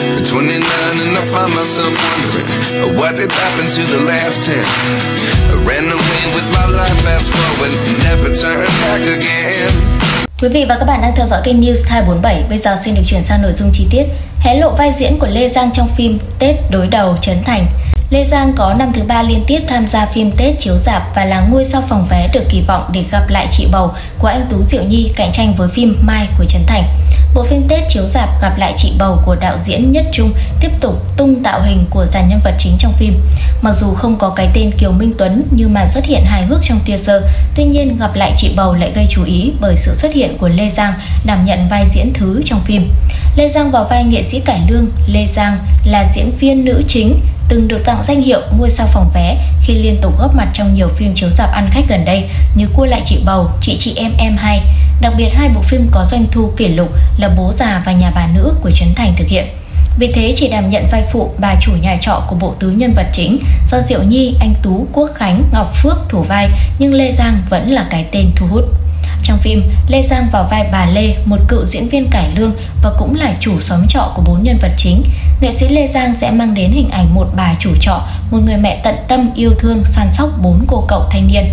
At 29 and I find myself wondering what did happen to the last 10. I ran away with my life, fast forward, never turn back again. Quý vị và các bạn đang theo dõi kênh News 247. Bây giờ xin được chuyển sang nội dung chi tiết. Hé lộ vai diễn của Lê Giang trong phim Tết đối đầu Trấn Thành. Lê Giang có năm thứ 3 liên tiếp tham gia phim Tết chiếu rạp và là ngôi sao phòng vé được kỳ vọng để Gặp lại chị bầu của anh Tú Diệu Nhi cạnh tranh với phim Mai của Trấn Thành. Bộ phim Tết chiếu rạp Gặp lại chị bầu của đạo diễn Nhất Trung tiếp tục tung tạo hình của dàn nhân vật chính trong phim. Mặc dù không có cái tên Kiều Minh Tuấn như màn xuất hiện hài hước trong teaser, tuy nhiên Gặp lại chị bầu lại gây chú ý bởi sự xuất hiện của Lê Giang đảm nhận vai diễn thứ trong phim. Lê Giang vào vai nghệ sĩ cải lương. Lê Giang là diễn viên nữ chính từng được tặng danh hiệu ngôi sao phòng vé khi liên tục góp mặt trong nhiều phim chiếu rạp ăn khách gần đây như Cua lại chị bầu, Chị em em hay. Đặc biệt hai bộ phim có doanh thu kỷ lục là Bố già và Nhà bà nữ của Trấn Thành thực hiện. Vì thế chỉ đảm nhận vai phụ bà chủ nhà trọ của bộ tứ nhân vật chính do Diệu Nhi, Anh Tú, Quốc Khánh, Ngọc Phước thủ vai, nhưng Lê Giang vẫn là cái tên thu hút. Trong phim, Lê Giang vào vai bà Lê, một cựu diễn viên cải lương và cũng là chủ xóm trọ của 4 nhân vật chính. Nghệ sĩ Lê Giang sẽ mang đến hình ảnh một bà chủ trọ, một người mẹ tận tâm yêu thương săn sóc 4 cô cậu thanh niên.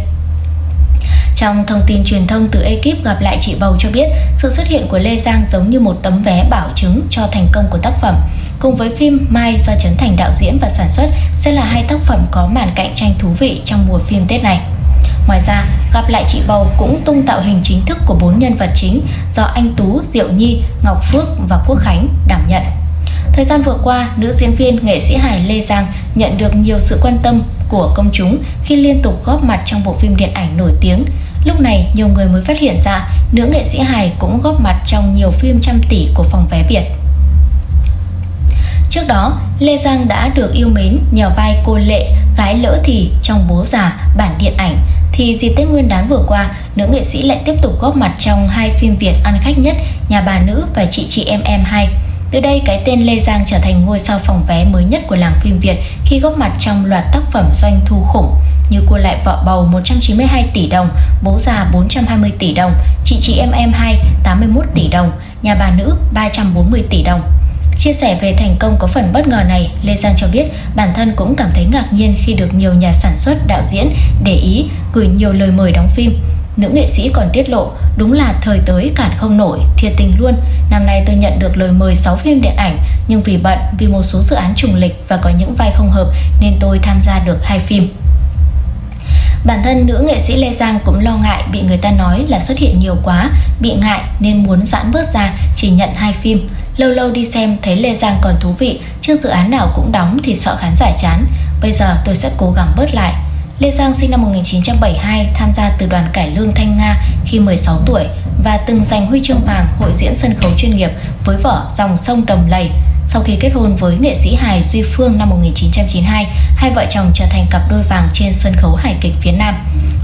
Trong thông tin truyền thông từ ekip Gặp lại chị bầu cho biết, sự xuất hiện của Lê Giang giống như một tấm vé bảo chứng cho thành công của tác phẩm. Cùng với phim Mai do Trấn Thành đạo diễn và sản xuất sẽ là hai tác phẩm có màn cạnh tranh thú vị trong mùa phim Tết này. Ngoài ra, Gặp lại chị bầu cũng tung tạo hình chính thức của 4 nhân vật chính do Anh Tú, Diệu Nhi, Ngọc Phước và Quốc Khánh đảm nhận. Thời gian vừa qua, nữ diễn viên nghệ sĩ hài Lê Giang nhận được nhiều sự quan tâm của công chúng khi liên tục góp mặt trong bộ phim điện ảnh nổi tiếng. Lúc này, nhiều người mới phát hiện ra nữ nghệ sĩ hài cũng góp mặt trong nhiều phim trăm tỷ của phòng vé Việt. Trước đó, Lê Giang đã được yêu mến nhờ vai cô Lệ, gái lỡ thì trong Bố già bản điện ảnh. Thì dịp Tết Nguyên đán vừa qua, nữ nghệ sĩ lại tiếp tục góp mặt trong hai phim Việt ăn khách nhất Nhà bà nữ và Chị em em hay. Từ đây, cái tên Lê Giang trở thành ngôi sao phòng vé mới nhất của làng phim Việt khi góp mặt trong loạt tác phẩm doanh thu khủng như Cua lại vợ bầu 192 tỷ đồng, Bố già 420 tỷ đồng, Chị em em hay 81 tỷ đồng, Nhà bà nữ 340 tỷ đồng. Chia sẻ về thành công có phần bất ngờ này, Lê Giang cho biết bản thân cũng cảm thấy ngạc nhiên khi được nhiều nhà sản xuất, đạo diễn để ý, gửi nhiều lời mời đóng phim. Nữ nghệ sĩ còn tiết lộ, đúng là thời tới cản không nổi, thiệt tình luôn. Năm nay tôi nhận được lời mời 6 phim điện ảnh, nhưng vì bận, vì một số dự án trùng lịch và có những vai không hợp nên tôi tham gia được 2 phim. Bản thân nữ nghệ sĩ Lê Giang cũng lo ngại bị người ta nói là xuất hiện nhiều quá, bị ngại nên muốn giãn bớt ra, chỉ nhận 2 phim. Lâu lâu đi xem thấy Lê Giang còn thú vị, chứ dự án nào cũng đóng thì sợ khán giả chán. Bây giờ tôi sẽ cố gắng bớt lại. Lê Giang sinh năm 1972, tham gia từ đoàn cải lương Thanh Nga khi 16 tuổi và từng giành huy chương vàng hội diễn sân khấu chuyên nghiệp với vở Dòng sông đầm lầu. Sau khi kết hôn với nghệ sĩ hài Duy Phương năm 1992, hai vợ chồng trở thành cặp đôi vàng trên sân khấu hài kịch phía Nam.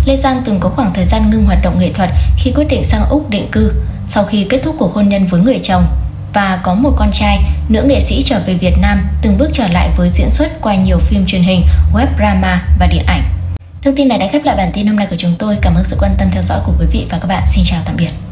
Lê Giang từng có khoảng thời gian ngưng hoạt động nghệ thuật khi quyết định sang Úc định cư. Sau khi kết thúc cuộc hôn nhân với người chồng và có một con trai, nữ nghệ sĩ trở về Việt Nam, từng bước trở lại với diễn xuất qua nhiều phim truyền hình, web drama và điện ảnh. Thông tin này đã khép lại bản tin hôm nay của chúng tôi. Cảm ơn sự quan tâm theo dõi của quý vị và các bạn. Xin chào tạm biệt.